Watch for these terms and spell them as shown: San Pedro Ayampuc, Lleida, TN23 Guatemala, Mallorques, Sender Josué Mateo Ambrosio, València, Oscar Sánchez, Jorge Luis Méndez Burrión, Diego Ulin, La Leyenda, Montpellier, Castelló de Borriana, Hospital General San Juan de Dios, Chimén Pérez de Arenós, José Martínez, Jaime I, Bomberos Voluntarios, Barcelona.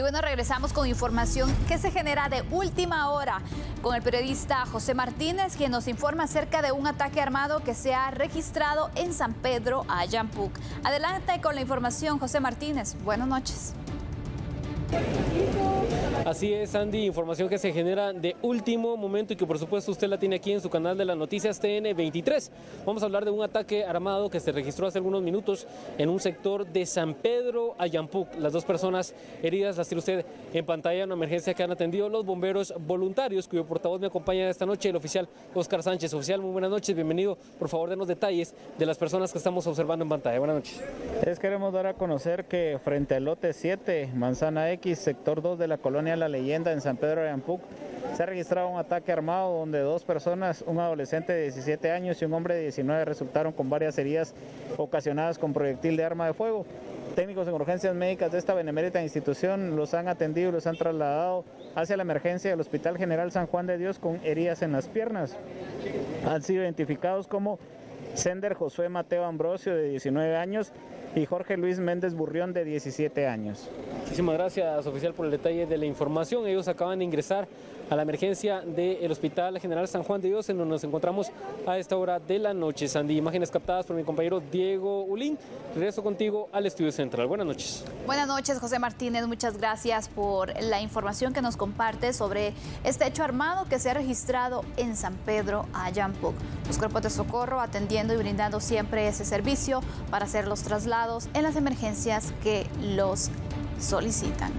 Y bueno, regresamos con información que se genera de última hora con el periodista José Martínez, quien nos informa acerca de un ataque armado que se ha registrado en San Pedro Ayampuc. Adelante con la información, José Martínez. Buenas noches. Así es, Andy, información que se genera de último momento y que por supuesto usted la tiene aquí en su canal de las noticias TN23. Vamos a hablar de un ataque armado que se registró hace algunos minutos en un sector de San Pedro Ayampuc. Las dos personas heridas las tiene usted en pantalla, una emergencia que han atendido los bomberos voluntarios, cuyo portavoz me acompaña esta noche, el oficial Oscar Sánchez. Oficial, muy buenas noches, bienvenido. Por favor, denos detalles de las personas que estamos observando en pantalla. Buenas noches. Queremos dar a conocer que frente al lote 7, manzana X, sector 2 de la colonia La Leyenda en San Pedro Ayampuc, se ha registrado un ataque armado donde dos personas, un adolescente de 17 años y un hombre de 19, resultaron con varias heridas ocasionadas con proyectil de arma de fuego. Técnicos en urgencias médicas de esta benemérita institución los han atendido y los han trasladado hacia la emergencia del Hospital General San Juan de Dios con heridas en las piernas. Han sido identificados como Sender Josué Mateo Ambrosio, de 19 años, y Jorge Luis Méndez Burrión, de 17 años. Muchísimas gracias, oficial, por el detalle de la información. Ellos acaban de ingresar a la emergencia del Hospital General San Juan de Dios, en donde nos encontramos a esta hora de la noche. Sandy, imágenes captadas por mi compañero Diego Ulin. Regreso contigo al estudio central. Buenas noches. Buenas noches, José Martínez. Muchas gracias por la información que nos comparte sobre este hecho armado que se ha registrado en San Pedro Ayampuc. Los cuerpos de socorro atendiendo y brindando siempre ese servicio para hacer los traslados en las emergencias que los solicitan.